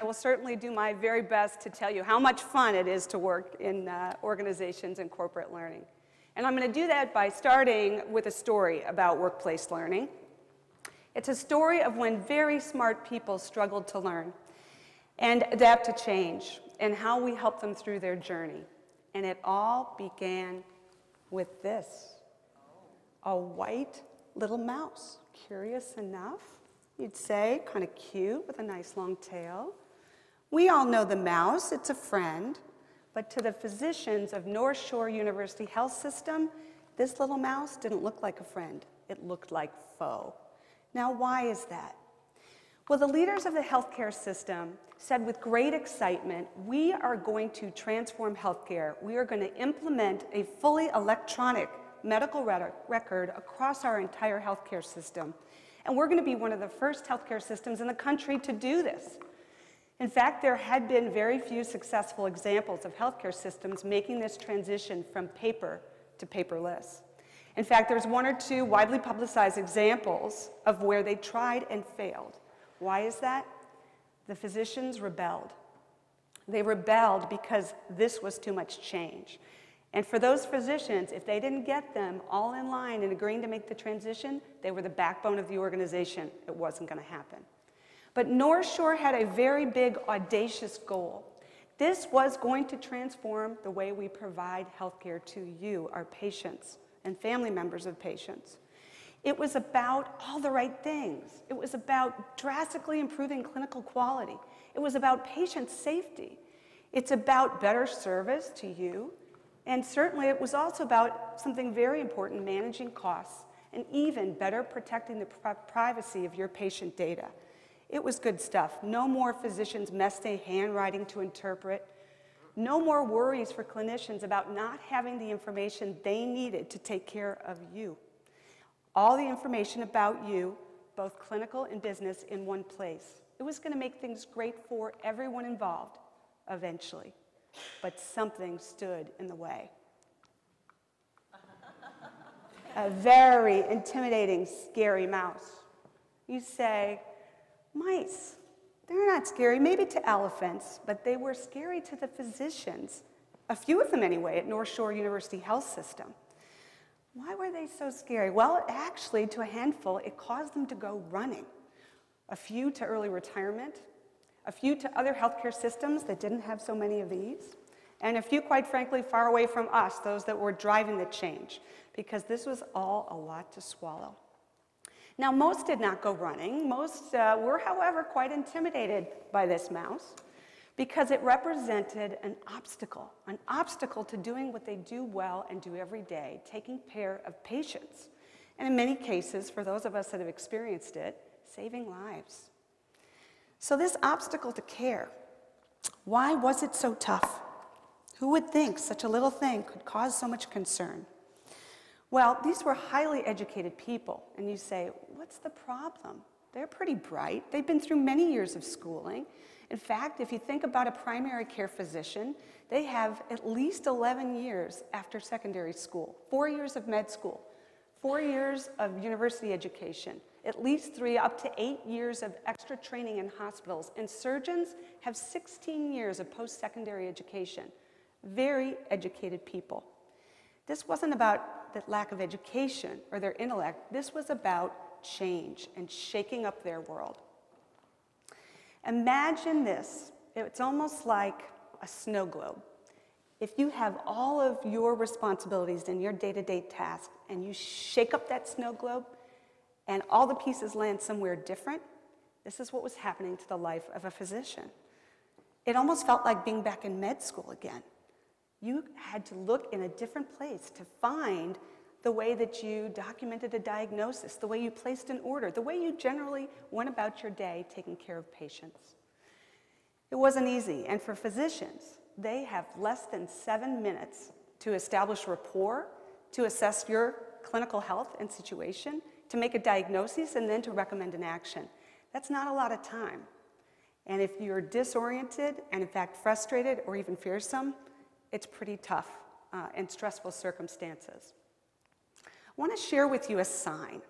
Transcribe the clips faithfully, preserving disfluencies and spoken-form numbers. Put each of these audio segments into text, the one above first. I will certainly do my very best to tell you how much fun it is to work in uh, organizations and corporate learning. And I'm going to do that by starting with a story about workplace learning. It's a story of when very smart people struggled to learn and adapt to change and how we helped them through their journey. And it all began with this, a white little mouse. Curious enough, you'd say, kind of cute with a nice long tail. We all know the mouse, it's a friend. But to the physicians of North Shore University Health System, this little mouse didn't look like a friend. It looked like foe. Now, why is that? Well, the leaders of the healthcare system said with great excitement, we are going to transform healthcare. We are going to implement a fully electronic medical record across our entire healthcare system. And we're going to be one of the first healthcare systems in the country to do this. In fact, there had been very few successful examples of healthcare systems making this transition from paper to paperless. In fact, there's one or two widely publicized examples of where they tried and failed. Why is that? The physicians rebelled. They rebelled because this was too much change. And for those physicians, if they didn't get them all in line and agreeing to make the transition, they were the backbone of the organization. It wasn't going to happen. But North Shore had a very big, audacious goal. This was going to transform the way we provide healthcare to you, our patients, and family members of patients. It was about all the right things. It was about drastically improving clinical quality. It was about patient safety. It's about better service to you. And certainly, it was also about something very important, managing costs, and even better protecting the privacy of your patient data. It was good stuff. No more physicians messed their handwriting to interpret. No more worries for clinicians about not having the information they needed to take care of you. All the information about you, both clinical and business, in one place. It was going to make things great for everyone involved, eventually. But something stood in the way. A very intimidating, scary mouse. You say, mice, they're not scary, maybe to elephants, but they were scary to the physicians, a few of them anyway, at North Shore University Health System. Why were they so scary? Well, actually, to a handful, it caused them to go running. A few to early retirement, a few to other healthcare systems that didn't have so many of these, and a few, quite frankly, far away from us, those that were driving the change, because this was all a lot to swallow. Now, most did not go running. Most uh, were, however, quite intimidated by this mouse, because it represented an obstacle, an obstacle to doing what they do well and do every day, taking care of patients, and in many cases, for those of us that have experienced it, saving lives. So this obstacle to care, why was it so tough? Who would think such a little thing could cause so much concern? Well, these were highly educated people, and you say, what's the problem? They're pretty bright. They've been through many years of schooling. In fact, if you think about a primary care physician, they have at least eleven years after secondary school, four years of med school, four years of university education, at least three, up to eight years of extra training in hospitals. And surgeons have sixteen years of post-secondary education. Very educated people. This wasn't about the lack of education or their intellect. This was about change and shaking up their world. Imagine this. It's almost like a snow globe. If you have all of your responsibilities and your day-to-day tasks, and you shake up that snow globe, and all the pieces land somewhere different, this is what was happening to the life of a physician. It almost felt like being back in med school again. You had to look in a different place to find the way that you documented a diagnosis, the way you placed an order, the way you generally went about your day taking care of patients. It wasn't easy, and for physicians, they have less than seven minutes to establish rapport, to assess your clinical health and situation, to make a diagnosis, and then to recommend an action. That's not a lot of time. And if you're disoriented and, in fact, frustrated or even fearsome, it's pretty tough uh, and stressful circumstances. I want to share with you a sign.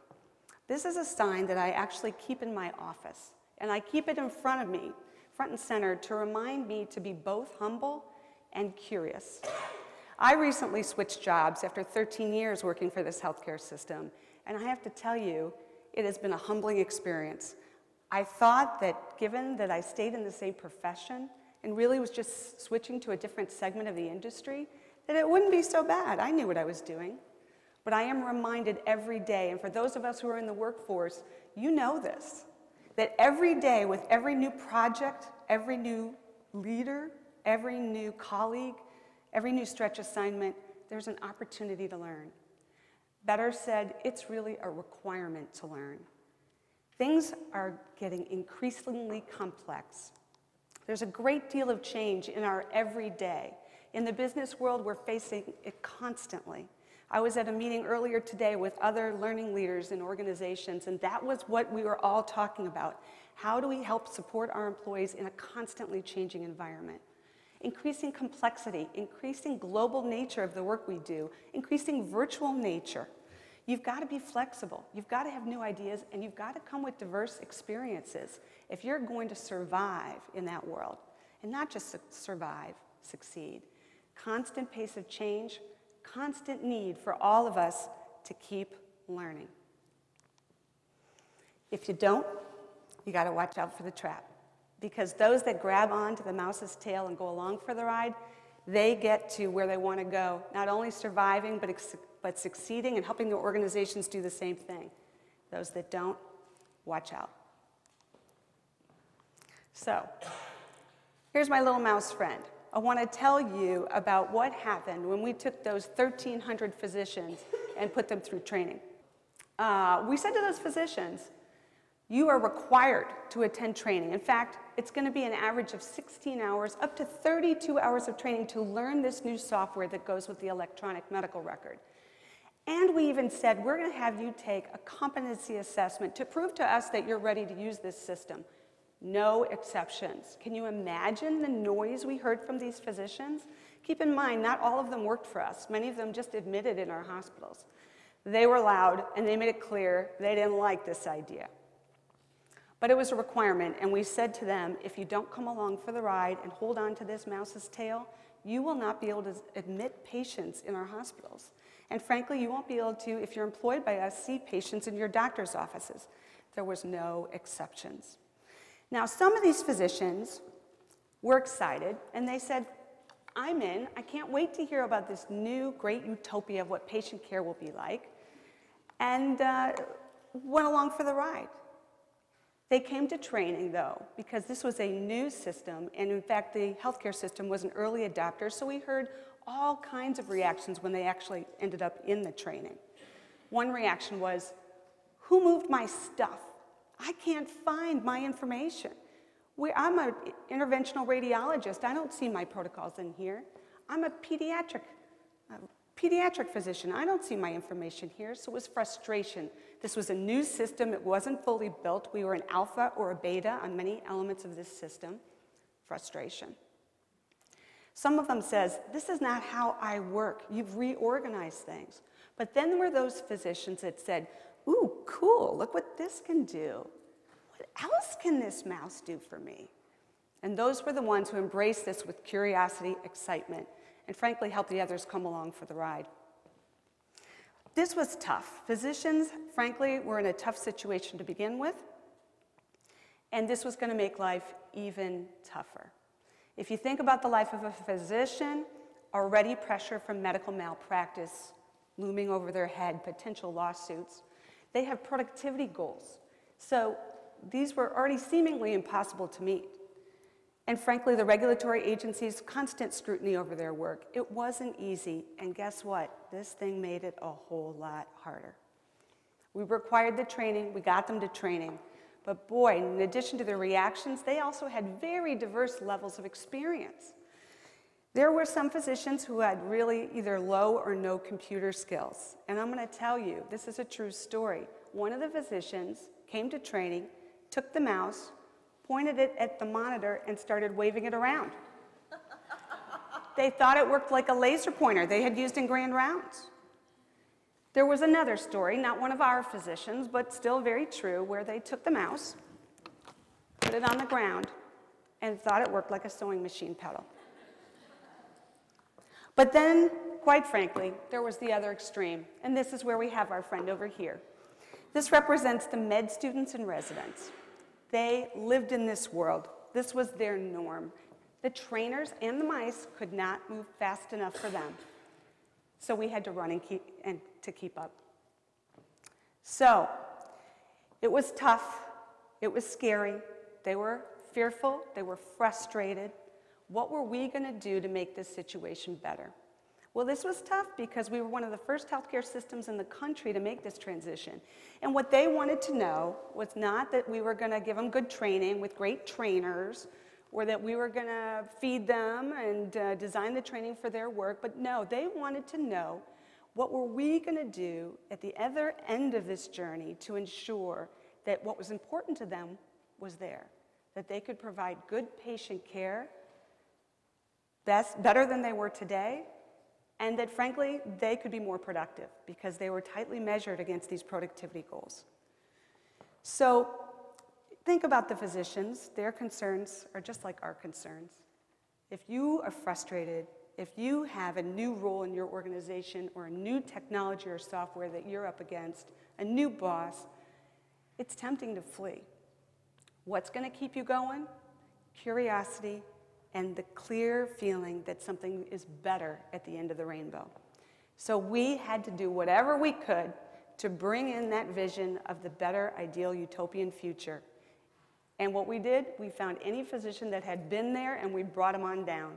This is a sign that I actually keep in my office, and I keep it in front of me front and center to remind me to be both humble and curious. I recently switched jobs after thirteen years working for this healthcare system, and I have to tell you, it has been a humbling experience. I thought that given that I stayed in the same profession and really was just switching to a different segment of the industry, that it wouldn't be so bad. I knew what I was doing. But I am reminded every day, and for those of us who are in the workforce, you know this, that every day with every new project, every new leader, every new colleague, every new stretch assignment, there's an opportunity to learn. Better said, it's really a requirement to learn. Things are getting increasingly complex. There's a great deal of change in our everyday. In the business world, we're facing it constantly. I was at a meeting earlier today with other learning leaders in organizations, and that was what we were all talking about. How do we help support our employees in a constantly changing environment? Increasing complexity, increasing global nature of the work we do, increasing virtual nature. You've got to be flexible, you've got to have new ideas, and you've got to come with diverse experiences if you're going to survive in that world. And not just survive, succeed. Constant pace of change, constant need for all of us to keep learning. If you don't, you got to watch out for the trap, because those that grab onto the mouse's tail and go along for the ride, they get to where they want to go, not only surviving, but, but succeeding and helping their organizations do the same thing. Those that don't, watch out. So, here's my little mouse friend. I want to tell you about what happened when we took those thirteen hundred physicians and put them through training. Uh, we said to those physicians, you are required to attend training. In fact, it's going to be an average of sixteen hours, up to thirty-two hours of training to learn this new software that goes with the electronic medical record. And we even said, we're going to have you take a competency assessment to prove to us that you're ready to use this system. No exceptions. Can you imagine the noise we heard from these physicians? Keep in mind, not all of them worked for us. Many of them just admitted in our hospitals. They were loud, and they made it clear they didn't like this idea. But it was a requirement, and we said to them, if you don't come along for the ride and hold on to this mouse's tail, you will not be able to admit patients in our hospitals. And frankly, you won't be able to, if you're employed by us, see patients in your doctor's offices. There was no exceptions. Now, some of these physicians were excited, and they said, I'm in. I can't wait to hear about this new great utopia of what patient care will be like, and uh, went along for the ride. They came to training, though, because this was a new system, and in fact, the healthcare system was an early adopter, so we heard all kinds of reactions when they actually ended up in the training. One reaction was, who moved my stuff? I can't find my information. We, I'm an interventional radiologist. I don't see my protocols in here. I'm a pediatric, a pediatric physician. I don't see my information here, so it was frustration. This was a new system. It wasn't fully built. We were an alpha or a beta on many elements of this system. Frustration. Some of them says, this is not how I work. You've reorganized things. But then there were those physicians that said, ooh, cool, look what this can do. What else can this mouse do for me? And those were the ones who embraced this with curiosity, excitement, and frankly helped the others come along for the ride. This was tough. Physicians, frankly, were in a tough situation to begin with, and this was going to make life even tougher. If you think about the life of a physician, already pressure from medical malpractice looming over their head, potential lawsuits. They have productivity goals. So these were already seemingly impossible to meet. And frankly, the regulatory agencies' constant scrutiny over their work. It wasn't easy, and guess what? This thing made it a whole lot harder. We required the training, we got them to training. But boy, in addition to their reactions, they also had very diverse levels of experience. There were some physicians who had really either low or no computer skills. And I'm going to tell you, this is a true story. One of the physicians came to training, took the mouse, pointed it at the monitor, and started waving it around. They thought it worked like a laser pointer they had used in Grand Rounds. There was another story, not one of our physicians, but still very true, where they took the mouse, put it on the ground, and thought it worked like a sewing machine pedal. But then, quite frankly, there was the other extreme, and this is where we have our friend over here. This represents the med students and residents. They lived in this world. This was their norm. The trainers and the mice could not move fast enough for them. So we had to run and keep, and to keep up. So it was tough. It was scary. They were fearful. They were frustrated. What were we going to do to make this situation better? Well, this was tough because we were one of the first healthcare systems in the country to make this transition. And what they wanted to know was not that we were going to give them good training with great trainers, or that we were going to feed them and uh, design the training for their work. But no, they wanted to know, what were we going to do at the other end of this journey to ensure that what was important to them was there, that they could provide good patient care, best, better than they were today, and that, frankly, they could be more productive because they were tightly measured against these productivity goals. So think about the physicians. Their concerns are just like our concerns. If you are frustrated, if you have a new role in your organization or a new technology or software that you're up against, a new boss, it's tempting to flee. What's going to keep you going? Curiosity, and the clear feeling that something is better at the end of the rainbow. So we had to do whatever we could to bring in that vision of the better, ideal, utopian future. And what we did, we found any physician that had been there and we brought them on down.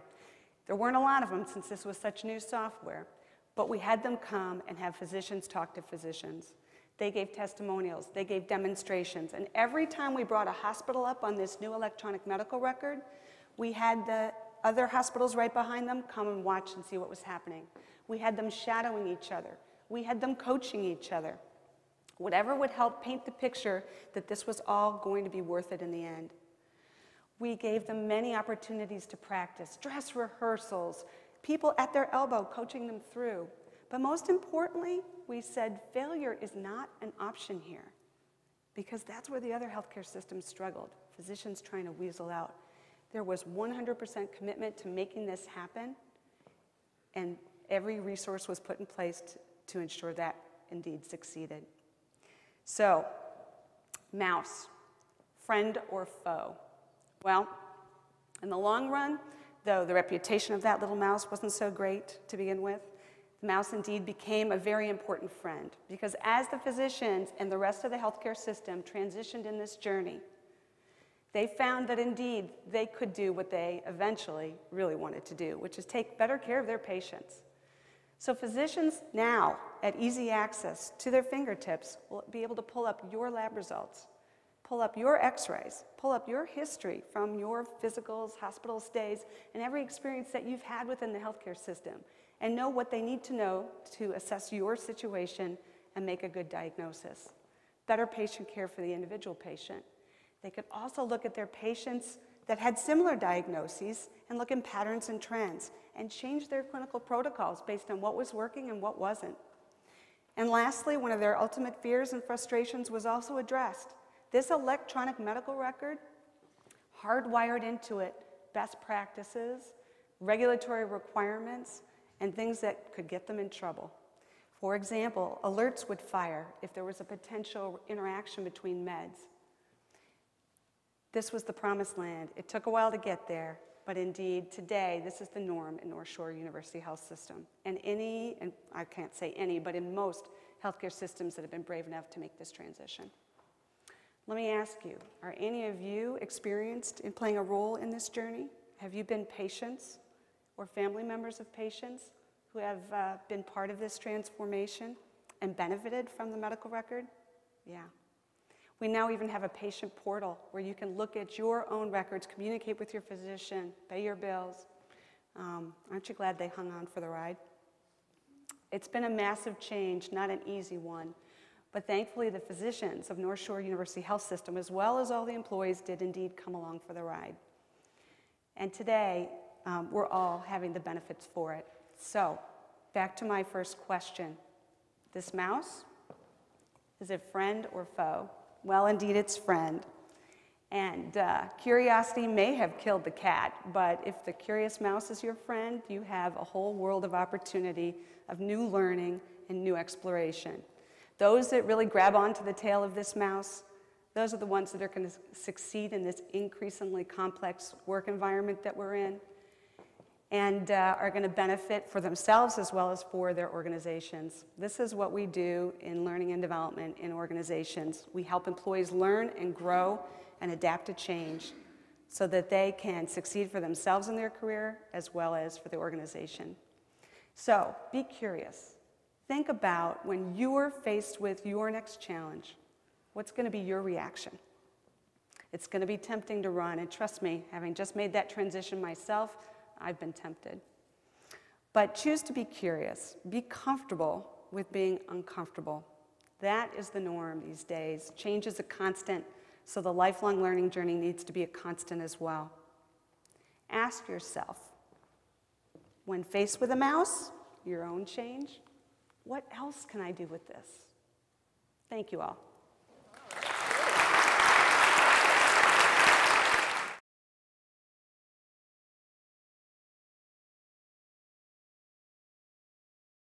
There weren't a lot of them since this was such new software, but we had them come and have physicians talk to physicians. They gave testimonials, they gave demonstrations, and every time we brought a hospital up on this new electronic medical record, we had the other hospitals right behind them come and watch and see what was happening. We had them shadowing each other. We had them coaching each other. Whatever would help paint the picture that this was all going to be worth it in the end. We gave them many opportunities to practice, dress rehearsals, people at their elbow coaching them through. But most importantly, we said failure is not an option here, because that's where the other healthcare systems struggled, physicians trying to weasel out. There was one hundred percent commitment to making this happen, and every resource was put in place to ensure that indeed succeeded. So, mouse, friend or foe? Well, in the long run, though the reputation of that little mouse wasn't so great to begin with, the mouse indeed became a very important friend, because as the physicians and the rest of the healthcare system transitioned in this journey, they found that indeed they could do what they eventually really wanted to do, which is take better care of their patients. So physicians now, at easy access to their fingertips, will be able to pull up your lab results, pull up your x-rays, pull up your history from your physicals, hospital stays, and every experience that you've had within the healthcare system, and know what they need to know to assess your situation and make a good diagnosis. Better patient care for the individual patient. They could also look at their patients that had similar diagnoses and look in patterns and trends and change their clinical protocols based on what was working and what wasn't. And lastly, one of their ultimate fears and frustrations was also addressed. This electronic medical record hardwired into it best practices, regulatory requirements, and things that could get them in trouble. For example, alerts would fire if there was a potential interaction between meds. This was the promised land. It took a while to get there, but indeed, today, this is the norm in North Shore University Health System. And any, and I can't say any, but in most healthcare systems that have been brave enough to make this transition. Let me ask you, are any of you experienced in playing a role in this journey? Have you been patients or family members of patients who have uh, been part of this transformation and benefited from the medical record? Yeah. We now even have a patient portal where you can look at your own records, communicate with your physician, pay your bills. Um, aren't you glad they hung on for the ride? It's been a massive change, not an easy one. But thankfully, the physicians of North Shore University Health System, as well as all the employees, did indeed come along for the ride. And today, um, we're all having the benefits for it. So, back to my first question. This mouse, is it friend or foe? Well, indeed, it's friend. And uh, curiosity may have killed the cat, but if the curious mouse is your friend, you have a whole world of opportunity, of new learning and new exploration. Those that really grab onto the tail of this mouse, those are the ones that are going to succeed in this increasingly complex work environment that we're in, and uh, are going to benefit for themselves as well as for their organizations. This is what we do in learning and development in organizations. We help employees learn and grow and adapt to change so that they can succeed for themselves in their career as well as for the organization. So be curious. Think about when you are faced with your next challenge, what's going to be your reaction? It's going to be tempting to run, and trust me, having just made that transition myself, I've been tempted. But choose to be curious. Be comfortable with being uncomfortable. That is the norm these days. Change is a constant. So the lifelong learning journey needs to be a constant as well. Ask yourself, when faced with a mouse, your own change, what else can I do with this? Thank you all.